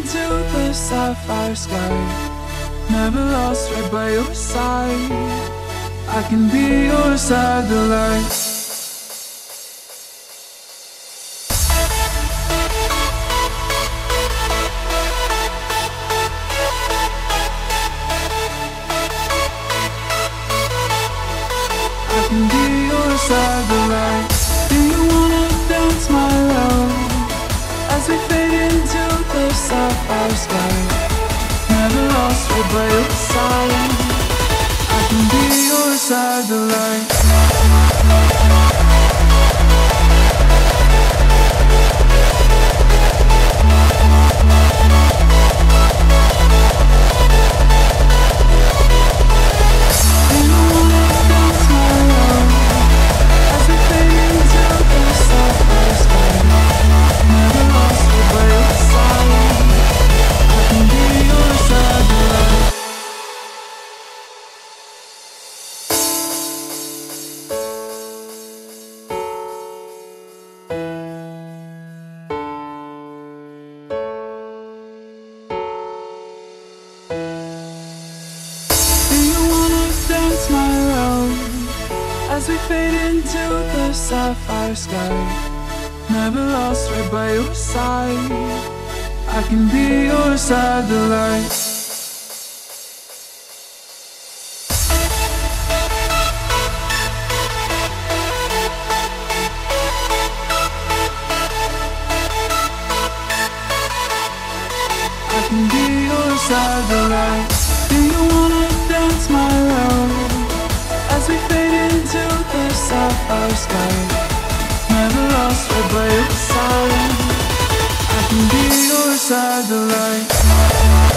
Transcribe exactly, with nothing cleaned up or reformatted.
into the sapphire sky, never lost, right by your side. I can be your satellite. I can be your satellite. Do you wanna dance, my love, as we fade into the sapphire sky? Never lost, right by your side. I can be your satellite. As we fade into the sapphire sky, never lost, right by your side. I can be your satellite. I can be your satellite. Do you wanna dance, my love, as we fade into the sapphire sky? Never lost, right by your side. I can be your satellite.